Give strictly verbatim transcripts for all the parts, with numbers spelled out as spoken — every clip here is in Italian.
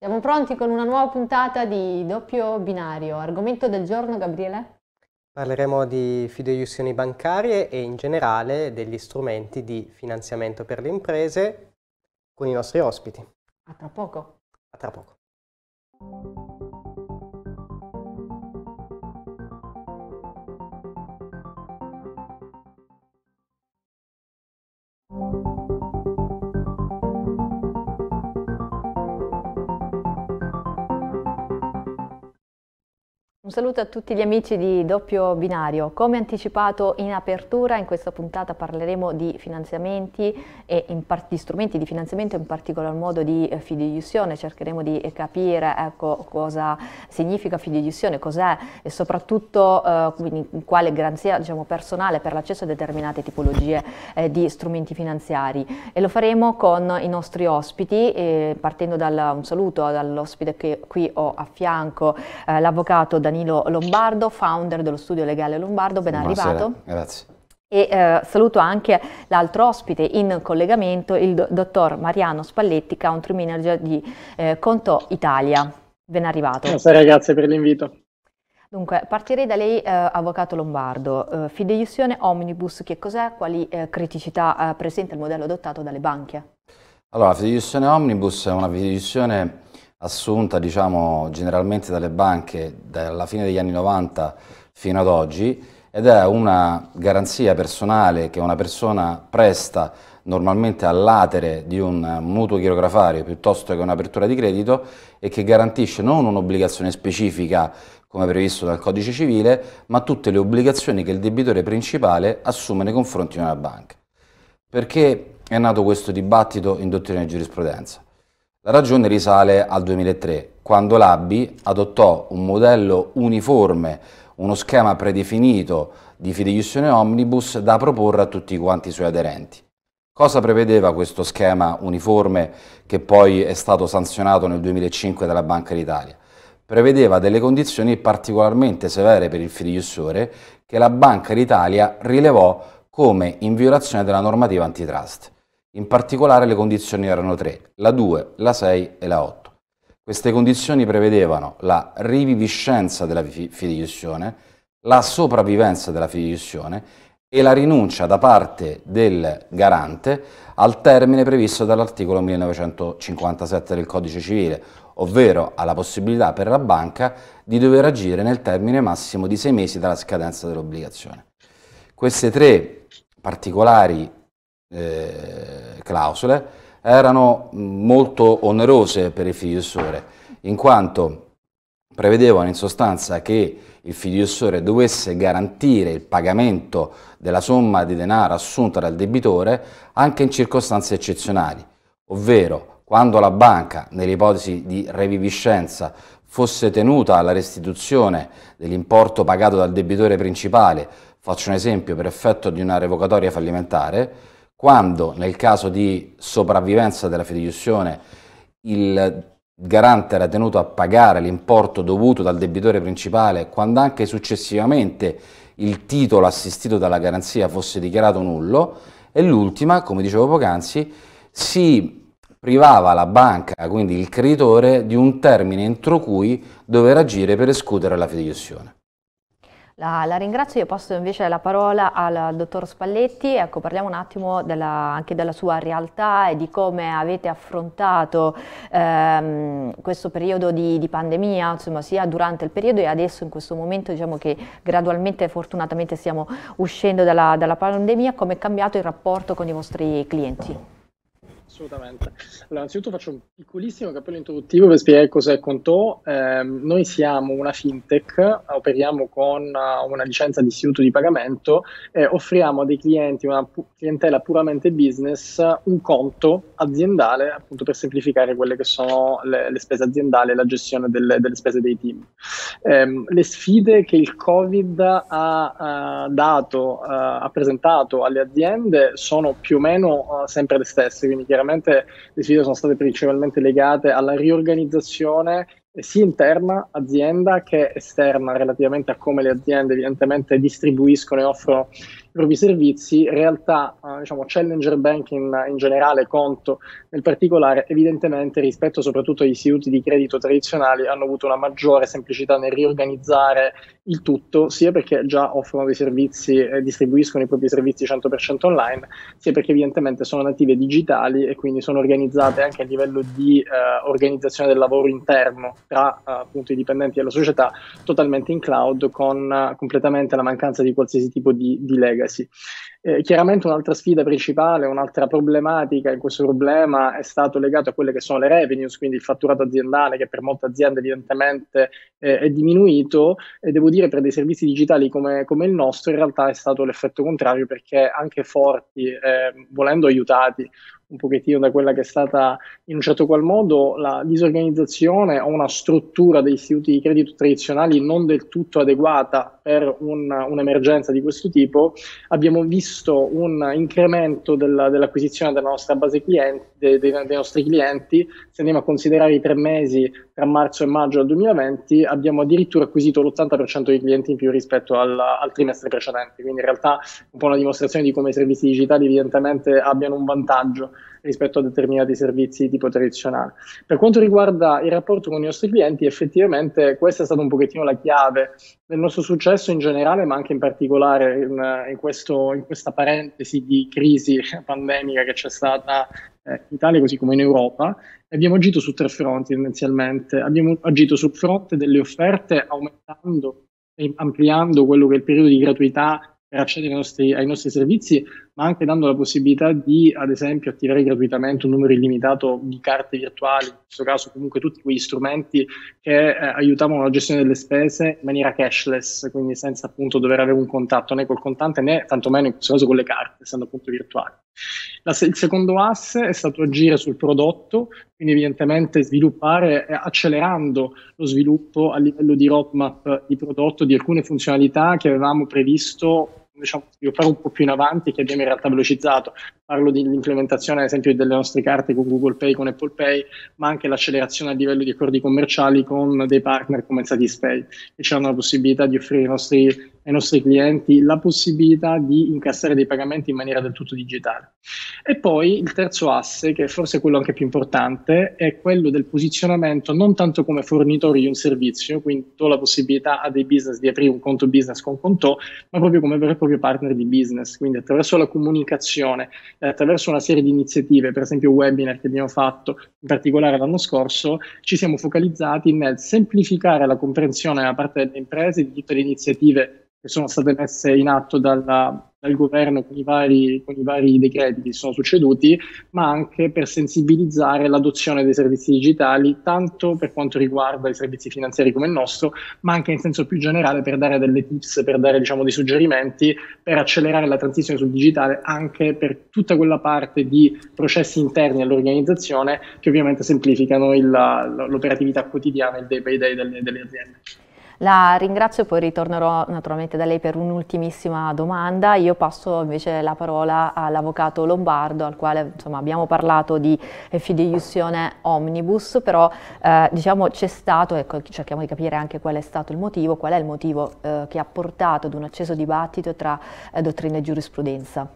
Siamo pronti con una nuova puntata di Doppio Binario. Argomento del giorno, Gabriele? Parleremo di fideiussioni bancarie e in generale degli strumenti di finanziamento per le imprese con i nostri ospiti. A tra poco. A tra poco. Un saluto a tutti gli amici di Doppio Binario. Come anticipato in apertura, in questa puntata parleremo di finanziamenti e in di strumenti di finanziamento, in particolar modo di eh, fideiussione. Cercheremo di eh, capire ecco, cosa significa fideiussione, cos'è e soprattutto eh, quindi, quale garanzia diciamo, personale per l'accesso a determinate tipologie eh, di strumenti finanziari. E lo faremo con i nostri ospiti, eh, partendo da un saluto dall'ospite che qui ho a fianco, eh, l'avvocato Danilo Lombardo, founder dello studio legale Lombardo, ben Buonasera. Arrivato. Grazie. E eh, saluto anche l'altro ospite in collegamento, il do dottor Mariano Spalletti, country manager di eh, Conto Italia. Ben arrivato. Buonasera, grazie per l'invito. Dunque, partirei da lei, eh, avvocato Lombardo. Eh, fideiussione omnibus, che cos'è? Quali eh, criticità eh, presenta il modello adottato dalle banche? Allora, la fideiussione omnibus è una fideiussione assunta diciamo generalmente dalle banche dalla fine degli anni novanta fino ad oggi, ed è una garanzia personale che una persona presta normalmente all'atere di un mutuo chirografario piuttosto che un'apertura di credito, e che garantisce non un'obbligazione specifica come previsto dal Codice Civile, ma tutte le obbligazioni che il debitore principale assume nei confronti di una banca. Perché è nato questo dibattito in dottrina e giurisprudenza? La ragione risale al duemilatré, quando l'A B I adottò un modello uniforme, uno schema predefinito di fideiussione omnibus da proporre a tutti quanti i suoi aderenti. Cosa prevedeva questo schema uniforme che poi è stato sanzionato nel duemilacinque dalla Banca d'Italia? Prevedeva delle condizioni particolarmente severe per il fideiussore, che la Banca d'Italia rilevò come in violazione della normativa antitrust. In particolare le condizioni erano tre, la due, la sei e la otto. Queste condizioni prevedevano la riviviscenza della fideiussione, la sopravvivenza della fideiussione e la rinuncia da parte del garante al termine previsto dall'articolo millenovecentocinquantasette del Codice Civile, ovvero alla possibilità per la banca di dover agire nel termine massimo di sei mesi dalla scadenza dell'obbligazione. Queste tre particolari Eh, clausole erano molto onerose per il fideiussore, in quanto prevedevano in sostanza che il fideiussore dovesse garantire il pagamento della somma di denaro assunta dal debitore anche in circostanze eccezionali, ovvero quando la banca, nell'ipotesi di reviviscenza, fosse tenuta alla restituzione dell'importo pagato dal debitore principale, faccio un esempio, per effetto di una revocatoria fallimentare. Quando nel caso di sopravvivenza della fideiussione il garante era tenuto a pagare l'importo dovuto dal debitore principale, quando anche successivamente il titolo assistito dalla garanzia fosse dichiarato nullo, e l'ultima, come dicevo poc'anzi, si privava la banca, quindi il creditore, di un termine entro cui dover agire per escludere la fideiussione. La, la ringrazio, io passo invece la parola al dottor Spalletti. Ecco, parliamo un attimo della, anche della sua realtà e di come avete affrontato ehm, questo periodo di, di pandemia, insomma, sia durante il periodo e adesso in questo momento, diciamo che gradualmente, fortunatamente, stiamo uscendo dalla, dalla pandemia. Come è cambiato il rapporto con i vostri clienti? Assolutamente. Allora, innanzitutto faccio un piccolissimo cappello introduttivo per spiegare cos'è Conto. Eh, noi siamo una fintech, operiamo con uh, una licenza di istituto di pagamento e eh, offriamo a dei clienti, una pu clientela puramente business, un conto aziendale, appunto per semplificare quelle che sono le, le spese aziendali e la gestione delle, delle spese dei team. Eh, le sfide che il Covid ha uh, dato, uh, ha presentato alle aziende sono più o meno uh, sempre le stesse, quindi chiaramente le sfide sono state principalmente legate alla riorganizzazione sia interna azienda che esterna, relativamente a come le aziende evidentemente distribuiscono e offrono i propri servizi. In realtà, eh, diciamo, Challenger Bank in, in generale, Conto nel particolare, evidentemente rispetto soprattutto agli istituti di credito tradizionali hanno avuto una maggiore semplicità nel riorganizzare il tutto, sia perché già offrono dei servizi, eh, distribuiscono i propri servizi cento per cento online, sia perché evidentemente sono native digitali e quindi sono organizzate anche a livello di eh, organizzazione del lavoro interno tra eh, appunto i dipendenti della società, totalmente in cloud, con eh, completamente la mancanza di qualsiasi tipo di, di legacy. Eh, chiaramente un'altra sfida principale, un'altra problematica in questo problema è stato legato a quelle che sono le revenues, quindi il fatturato aziendale, che per molte aziende evidentemente eh, è diminuito, e devo dire per dei servizi digitali come, come il nostro in realtà è stato l'effetto contrario, perché anche forti, eh, volendo aiutati un pochettino da quella che è stata in un certo qual modo la disorganizzazione o una struttura degli istituti di credito tradizionali non del tutto adeguata per un, un'emergenza di questo tipo, abbiamo visto un incremento della, dell'acquisizione della nostra base clienti, dei, dei, dei nostri clienti. Se andiamo a considerare i tre mesi tra marzo e maggio del duemilaventi, abbiamo addirittura acquisito l'ottanta per cento dei clienti in più rispetto al, al trimestre precedente, quindi in realtà un po' una dimostrazione di come i servizi digitali evidentemente abbiano un vantaggio rispetto a determinati servizi di tipo tradizionale. Per quanto riguarda il rapporto con i nostri clienti, effettivamente questa è stata un pochettino la chiave del nostro successo in generale, ma anche in particolare in, in, questo, in questa parentesi di crisi pandemica che c'è stata eh, in Italia così come in Europa. Abbiamo agito su tre fronti tendenzialmente. Abbiamo agito sul fronte delle offerte, aumentando e ampliando quello che è il periodo di gratuità per accedere ai nostri, ai nostri servizi, ma anche dando la possibilità di, ad esempio, attivare gratuitamente un numero illimitato di carte virtuali, in questo caso comunque tutti quegli strumenti che eh, aiutavano la gestione delle spese in maniera cashless, quindi senza appunto dover avere un contatto né col contante né tantomeno in questo caso con le carte, essendo appunto virtuali. La, il secondo asse è stato agire sul prodotto, quindi evidentemente sviluppare, eh, accelerando lo sviluppo a livello di roadmap di prodotto di alcune funzionalità che avevamo previsto, diciamo, sviluppare un po' più in avanti, che abbiamo in realtà velocizzato. Parlo dell'implementazione ad esempio delle nostre carte con Google Pay, con Apple Pay, ma anche l'accelerazione a livello di accordi commerciali con dei partner come Satispay, che ci hanno la possibilità di offrire ai nostri, ai nostri clienti la possibilità di incassare dei pagamenti in maniera del tutto digitale. E poi il terzo asse, che è forse quello anche più importante, è quello del posizionamento non tanto come fornitore di un servizio, quindi do la possibilità a dei business di aprire un conto business con Conto, ma proprio come vero e proprio partner di business, quindi attraverso la comunicazione, attraverso una serie di iniziative, per esempio webinar che abbiamo fatto in particolare l'anno scorso, ci siamo focalizzati nel semplificare la comprensione da parte delle imprese di tutte le iniziative che sono state messe in atto dalla, dal governo con i, vari, con i vari decreti che sono succeduti, ma anche per sensibilizzare l'adozione dei servizi digitali, tanto per quanto riguarda i servizi finanziari come il nostro, ma anche in senso più generale per dare delle tips, per dare, diciamo, dei suggerimenti, per accelerare la transizione sul digitale anche per tutta quella parte di processi interni all'organizzazione che ovviamente semplificano il, l'operatività quotidiana, il day by day delle, delle aziende. La ringrazio e poi ritornerò naturalmente da lei per un'ultimissima domanda. Io passo invece la parola all'avvocato Lombardo, al quale insomma, abbiamo parlato di fideiussione omnibus, però eh, diciamo c'è stato, ecco, cerchiamo di capire anche qual è stato il motivo, qual è il motivo eh, che ha portato ad un acceso dibattito tra eh, dottrina e giurisprudenza.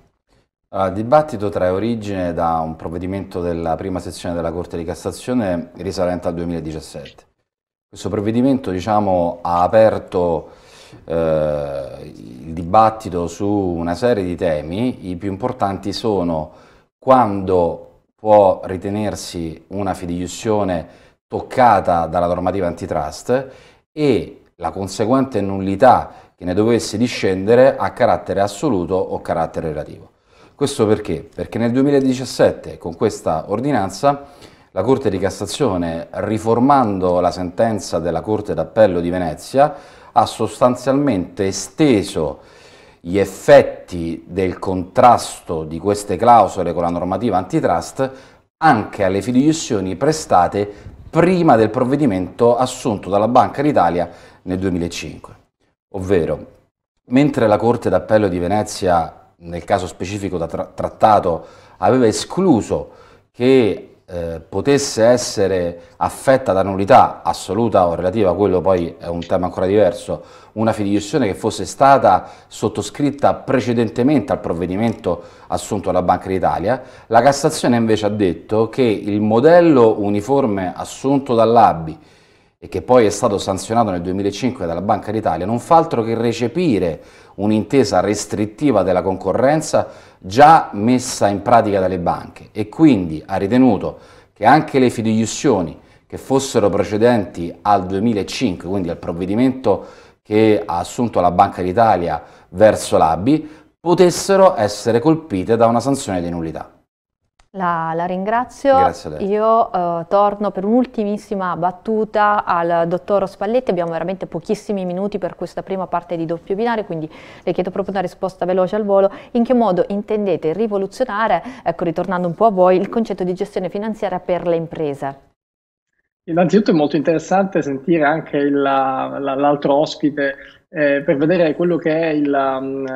Allora, il dibattito trae origine da un provvedimento della prima sezione della Corte di Cassazione risalente al duemiladiciassette. Questo provvedimento, diciamo, ha aperto eh, il dibattito su una serie di temi. I più importanti sono quando può ritenersi una fideiussione toccata dalla normativa antitrust e la conseguente nullità che ne dovesse discendere a carattere assoluto o carattere relativo. Questo perché? Perché nel duemiladiciassette, con questa ordinanza, la Corte di Cassazione, riformando la sentenza della Corte d'Appello di Venezia, ha sostanzialmente esteso gli effetti del contrasto di queste clausole con la normativa antitrust anche alle fideiussioni prestate prima del provvedimento assunto dalla Banca d'Italia nel duemilacinque. Ovvero, mentre la Corte d'Appello di Venezia, nel caso specifico da tra- trattato, aveva escluso che eh, potesse essere affetta da nullità assoluta o relativa, quello poi è un tema ancora diverso, una fideiussione che fosse stata sottoscritta precedentemente al provvedimento assunto dalla Banca d'Italia. La Cassazione invece ha detto che il modello uniforme assunto dall'A B I e che poi è stato sanzionato nel duemilacinque dalla Banca d'Italia, non fa altro che recepire un'intesa restrittiva della concorrenza già messa in pratica dalle banche, e quindi ha ritenuto che anche le fideiussioni che fossero precedenti al duemilacinque, quindi al provvedimento che ha assunto la Banca d'Italia verso l'A B I, potessero essere colpite da una sanzione di nullità. La, la ringrazio, io eh, torno per un'ultimissima battuta al dottor Spalletti. Abbiamo veramente pochissimi minuti per questa prima parte di Doppio Binario, quindi le chiedo proprio una risposta veloce al volo: in che modo intendete rivoluzionare, ecco, ritornando un po' a voi, il concetto di gestione finanziaria per le imprese? Innanzitutto è molto interessante sentire anche l'altro ospite Eh, per vedere quello che è il, um,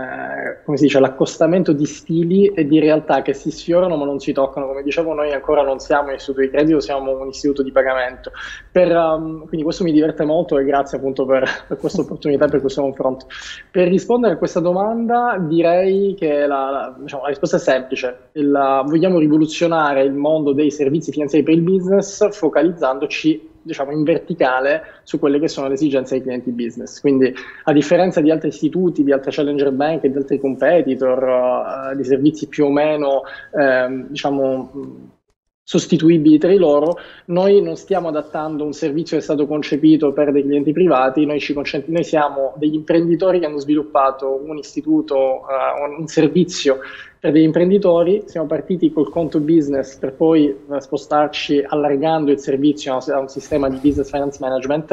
come si dice, l'accostamento di stili e di realtà che si sfiorano ma non si toccano. Come dicevo, noi ancora non siamo un istituto di credito, siamo un istituto di pagamento. Per, um, quindi questo mi diverte molto e grazie appunto per, per questa opportunità, per questo confronto. Per rispondere a questa domanda direi che la, la, diciamo, la risposta è semplice. Il, vogliamo rivoluzionare il mondo dei servizi finanziari per il business focalizzandoci, diciamo, in verticale su quelle che sono le esigenze dei clienti business. Quindi, a differenza di altri istituti, di altre challenger bank e di altri competitor, uh, di servizi più o meno, ehm, diciamo, sostituibili tra i loro, noi non stiamo adattando un servizio che è stato concepito per dei clienti privati. Noi, ci noi siamo degli imprenditori che hanno sviluppato un istituto, uh, un servizio per degli imprenditori. Siamo partiti col conto business per poi uh, spostarci allargando il servizio a un sistema di business finance management,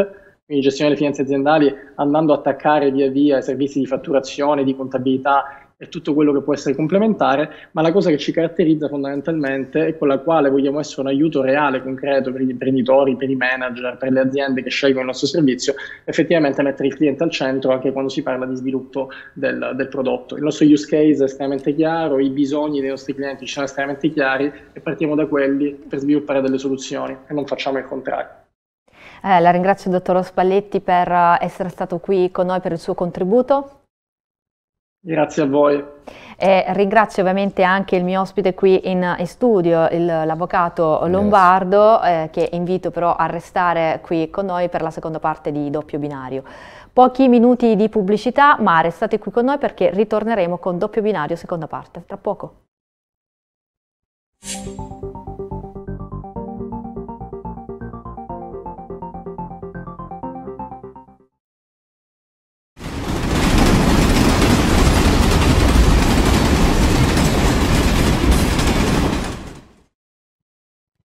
quindi gestione delle finanze aziendali, andando ad attaccare via via i servizi di fatturazione, di contabilità e tutto quello che può essere complementare. Ma la cosa che ci caratterizza fondamentalmente e con la quale vogliamo essere un aiuto reale, concreto per gli imprenditori, per i manager, per le aziende che scelgono il nostro servizio, effettivamente mettere il cliente al centro anche quando si parla di sviluppo del, del prodotto. Il nostro use case è estremamente chiaro, i bisogni dei nostri clienti sono estremamente chiari e partiamo da quelli per sviluppare delle soluzioni e non facciamo il contrario. Eh, la ringrazio, dottor Spalletti, per essere stato qui con noi, per il suo contributo. Grazie a voi. E ringrazio ovviamente anche il mio ospite qui in, in studio, l'avvocato Lombardo, eh, che invito però a restare qui con noi per la seconda parte di Doppio Binario. Pochi minuti di pubblicità, ma restate qui con noi perché ritorneremo con Doppio Binario seconda parte, tra poco.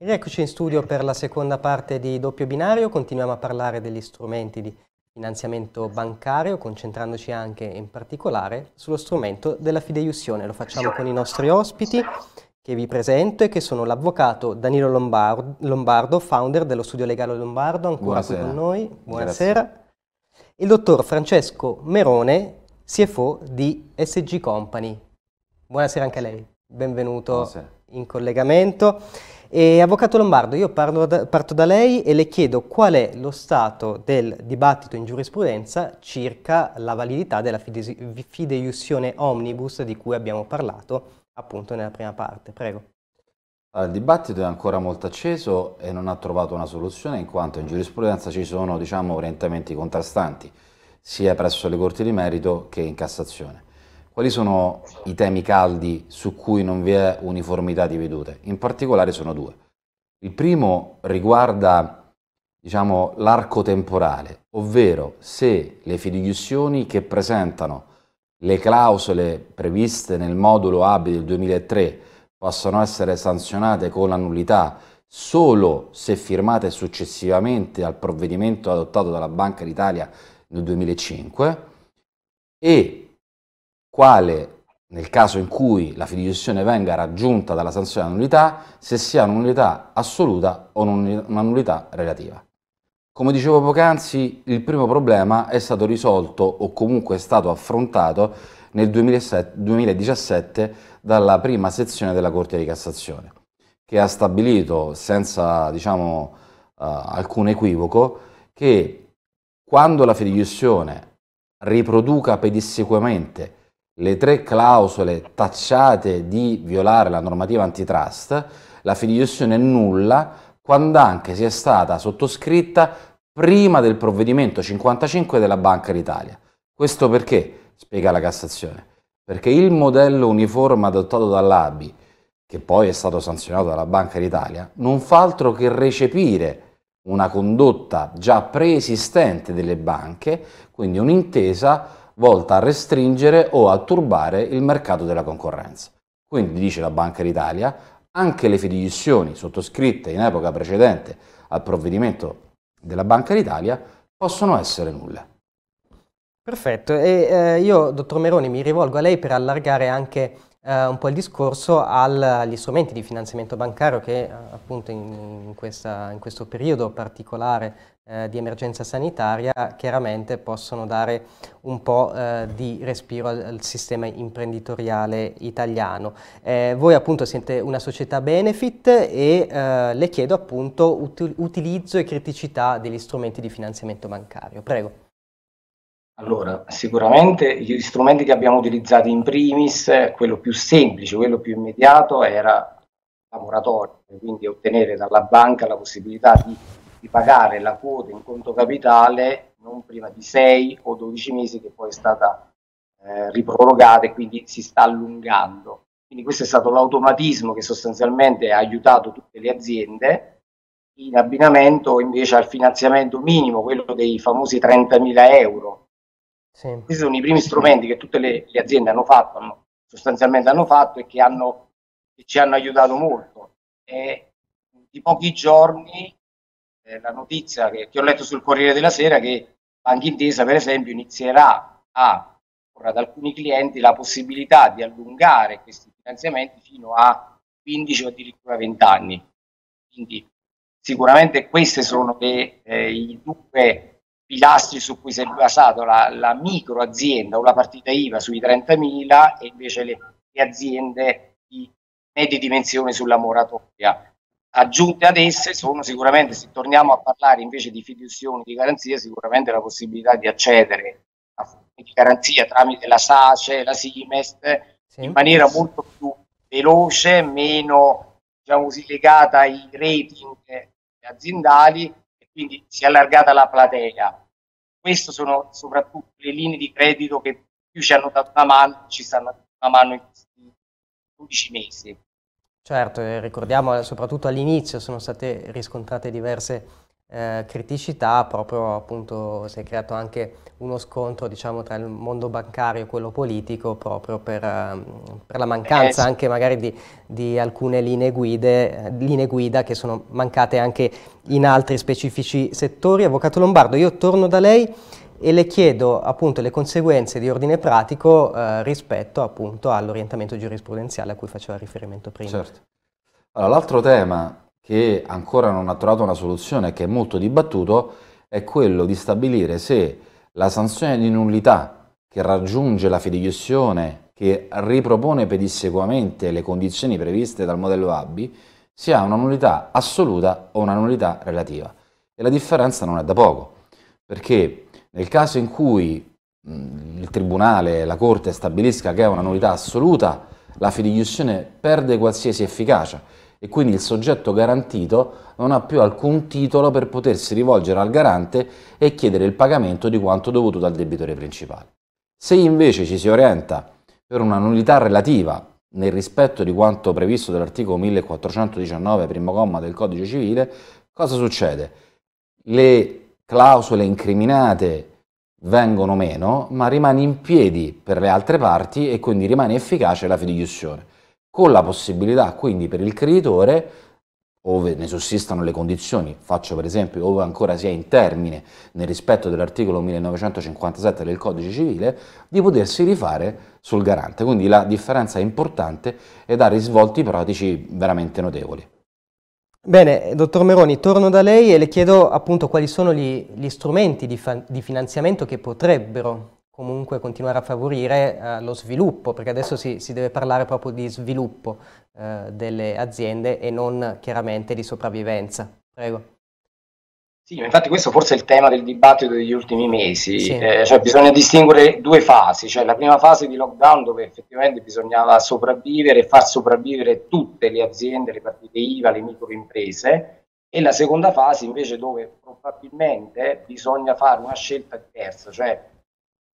Ed eccoci in studio per la seconda parte di Doppio Binario. Continuiamo a parlare degli strumenti di finanziamento bancario, concentrandoci anche in particolare sullo strumento della fideiussione. Lo facciamo con i nostri ospiti, che vi presento e che sono l'avvocato Danilo Lombardo, Lombardo, founder dello studio legale Lombardo, ancora qui con noi. Buonasera. Grazie. Il dottor Francesco Merone, C F O di S G Company. Buonasera anche a lei, benvenuto. Buonasera. In collegamento. E, avvocato Lombardo, io parlo da, parto da lei e le chiedo qual è lo stato del dibattito in giurisprudenza circa la validità della fide, fideiussione omnibus di cui abbiamo parlato appunto nella prima parte. Prego. Allora, il dibattito è ancora molto acceso e non ha trovato una soluzione, in quanto in giurisprudenza ci sono, diciamo, orientamenti contrastanti sia presso le corti di merito che in Cassazione. Quali sono i temi caldi su cui non vi è uniformità di vedute? In particolare sono due. Il primo riguarda, diciamo, l'arco temporale, ovvero se le fideiussioni che presentano le clausole previste nel modulo A B I del duemilatré possano essere sanzionate con la nullità solo se firmate successivamente al provvedimento adottato dalla Banca d'Italia nel duemilacinque, e quale, nel caso in cui la fideiussione venga raggiunta dalla sanzione della nullità, se sia una nullità assoluta o una nullità relativa. Come dicevo poc'anzi, il primo problema è stato risolto o comunque è stato affrontato nel duemiladiciassette dalla prima sezione della Corte di Cassazione, che ha stabilito senza, diciamo, uh, alcun equivoco che quando la fideiussione riproduca pedissequamente le tre clausole tacciate di violare la normativa antitrust, la fideiussione è nulla quando anche sia stata sottoscritta prima del provvedimento cinquantacinque della Banca d'Italia. Questo perché, spiega la Cassazione, perché il modello uniforme adottato dall'A B I, che poi è stato sanzionato dalla Banca d'Italia, non fa altro che recepire una condotta già preesistente delle banche, quindi un'intesa volta a restringere o a turbare il mercato della concorrenza. Quindi, dice la Banca d'Italia, anche le fideiussioni sottoscritte in epoca precedente al provvedimento della Banca d'Italia possono essere nulle. Perfetto, e eh, io, dottor Meroni, mi rivolgo a lei per allargare anche eh, un po' il discorso al, agli strumenti di finanziamento bancario che appunto in, in, questa, in questo periodo particolare di emergenza sanitaria chiaramente possono dare un po' eh, di respiro al, al sistema imprenditoriale italiano. Eh, voi appunto siete una società benefit e eh, le chiedo appunto ut- utilizzo e criticità degli strumenti di finanziamento bancario. Prego. Allora, sicuramente gli strumenti che abbiamo utilizzato in primis, quello più semplice, quello più immediato era la moratoria, quindi ottenere dalla banca la possibilità di di pagare la quota in conto capitale non prima di sei o dodici mesi, che poi è stata eh, riprorogata e quindi si sta allungando. Quindi questo è stato l'automatismo che sostanzialmente ha aiutato tutte le aziende, in abbinamento invece al finanziamento minimo, quello dei famosi trentamila euro. Sì. Questi sono i primi strumenti che tutte le, le aziende hanno fatto, hanno, sostanzialmente hanno fatto e che, hanno, che ci hanno aiutato molto. E di pochi giorni la notizia che, che ho letto sul Corriere della Sera, che Banca Intesa per esempio inizierà a porre ad alcuni clienti la possibilità di allungare questi finanziamenti fino a quindici o addirittura venti anni. Quindi sicuramente questi sono le, eh, i due pilastri su cui si è basato la, la micro azienda o la partita I V A sui trentamila e invece le, le aziende di medie dimensioni sulla moratoria. Aggiunte ad esse sono sicuramente, se torniamo a parlare invece di fideiussioni di garanzia, sicuramente la possibilità di accedere a fondi di garanzia tramite la SACE, la SIMEST, sì, in maniera sì. molto più veloce, meno, diciamo così, legata ai rating aziendali, e quindi si è allargata la platea. Queste sono soprattutto le linee di credito che più ci hanno dato una mano, ci stanno dando una mano in questi dodici mesi. Certo, ricordiamo soprattutto all'inizio sono state riscontrate diverse eh, criticità, proprio appunto si è creato anche uno scontro, diciamo, tra il mondo bancario e quello politico, proprio per, per la mancanza anche magari di, di alcune linee, guide, linee guida che sono mancate anche in altri specifici settori. Avvocato Lombardo, io torno da lei e le chiedo appunto le conseguenze di ordine pratico eh, rispetto appunto all'orientamento giurisprudenziale a cui faceva riferimento prima. Certo. Allora, l'altro tema che ancora non ha trovato una soluzione e che è molto dibattuto è quello di stabilire se la sanzione di nullità che raggiunge la fideiussione che ripropone pedissequamente le condizioni previste dal modello A B I sia una nullità assoluta o una nullità relativa. E la differenza non è da poco, perché nel caso in cui mh, il tribunale, la Corte stabilisca che è una nullità assoluta, la fideiussione perde qualsiasi efficacia e quindi il soggetto garantito non ha più alcun titolo per potersi rivolgere al garante e chiedere il pagamento di quanto dovuto dal debitore principale. Se invece ci si orienta per una nullità relativa nel rispetto di quanto previsto dall'articolo millequattrocentodiciannove, primo comma del Codice Civile, cosa succede? Le clausole incriminate vengono meno, ma rimane in piedi per le altre parti e quindi rimane efficace la fideiussione, con la possibilità quindi per il creditore, ove ne sussistano le condizioni, faccio per esempio ove ancora sia in termine nel rispetto dell'articolo millenovecentocinquantasette del Codice Civile, di potersi rifare sul garante. Quindi la differenza è importante ed ha risvolti pratici veramente notevoli. Bene, dottor Meroni, torno da lei e le chiedo appunto quali sono gli, gli strumenti di, di finanziamento che potrebbero comunque continuare a favorire eh, lo sviluppo, perché adesso si, si deve parlare proprio di sviluppo eh, delle aziende e non chiaramente di sopravvivenza. Prego. Sì, infatti questo forse è il tema del dibattito degli ultimi mesi, sì. eh, cioè bisogna distinguere due fasi, cioè la prima fase di lockdown dove effettivamente bisognava sopravvivere e far sopravvivere tutte le aziende, le partite I V A, le microimprese, e la seconda fase invece dove probabilmente bisogna fare una scelta diversa, cioè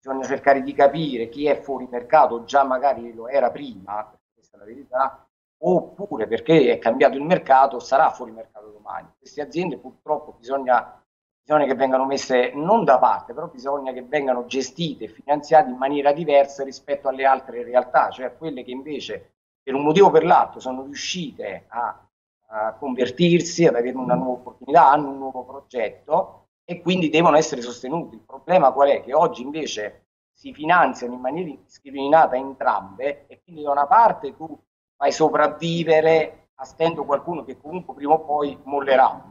bisogna cercare di capire chi è fuori mercato, già magari lo era prima, questa è la verità, oppure perché è cambiato il mercato, sarà fuori mercato domani. Queste aziende purtroppo bisogna, bisogna che vengano messe non da parte, però bisogna che vengano gestite e finanziate in maniera diversa rispetto alle altre realtà, cioè a quelle che invece per un motivo o per l'altro sono riuscite a, a convertirsi, ad avere una nuova opportunità, hanno un nuovo progetto e quindi devono essere sostenuti. Il problema qual è? Che oggi invece si finanziano in maniera indiscriminata entrambe e quindi da una parte tu fai sopravvivere a stento qualcuno che comunque prima o poi mollerà.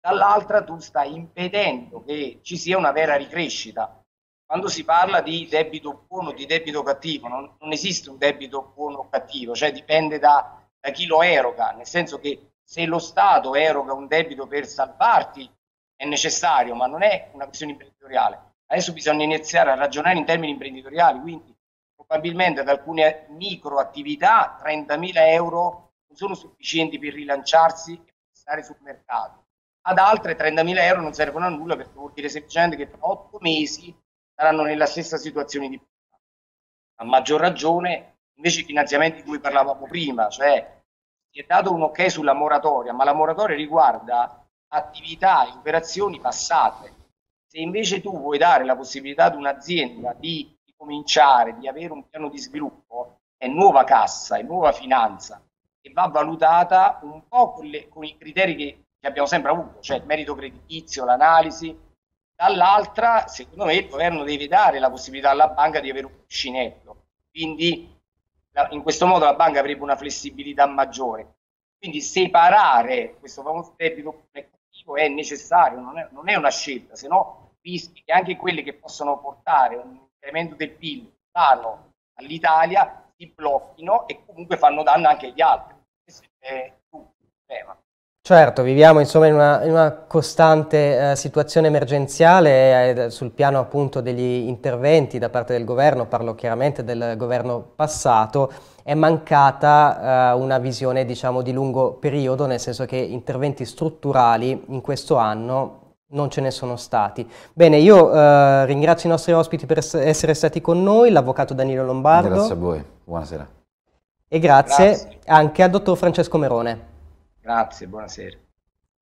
Dall'altra tu stai impedendo che ci sia una vera ricrescita. Quando si parla di debito buono, di debito cattivo, non, non esiste un debito buono o cattivo, cioè dipende da, da chi lo eroga, nel senso che se lo Stato eroga un debito per salvarti è necessario, ma non è una questione imprenditoriale. Adesso bisogna iniziare a ragionare in termini imprenditoriali, quindi probabilmente ad alcune microattività trentamila euro non sono sufficienti per rilanciarsi e per stare sul mercato, ad altre trentamila euro non servono a nulla perché vuol dire semplicemente che tra otto mesi saranno nella stessa situazione di prima. A maggior ragione invece i finanziamenti di cui parlavamo prima, cioè si è dato un ok sulla moratoria, ma la moratoria riguarda attività e operazioni passate. Se invece tu vuoi dare la possibilità ad un'azienda di cominciare, di avere un piano di sviluppo, è nuova cassa, è nuova finanza e va valutata un po' con, le, con i criteri che, che abbiamo sempre avuto, cioè il merito creditizio, l'analisi. Dall'altra, secondo me, il governo deve dare la possibilità alla banca di avere un cuscinetto, quindi la, in questo modo la banca avrebbe una flessibilità maggiore. Quindi separare questo famoso debito cattivo è necessario, non è, non è una scelta, se no rischi che anche quelli che possono portare un incremento del P I L danno all'Italia, si blocchino e comunque fanno danno anche agli altri. Questo è tutto il tema. Certo, viviamo insomma in una, in una costante eh, situazione emergenziale eh, sul piano appunto degli interventi da parte del governo, parlo chiaramente del governo passato, è mancata eh, una visione diciamo di lungo periodo, nel senso che interventi strutturali in questo anno non ce ne sono stati. Bene, io eh, ringrazio i nostri ospiti per essere stati con noi, l'avvocato Danilo Lombardo. Grazie a voi, buonasera. E grazie, grazie anche al dottor Francesco Merone. Grazie, buonasera.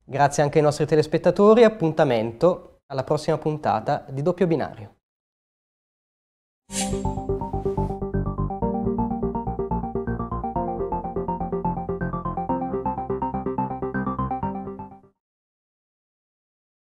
Grazie anche ai nostri telespettatori, appuntamento alla prossima puntata di Doppio Binario.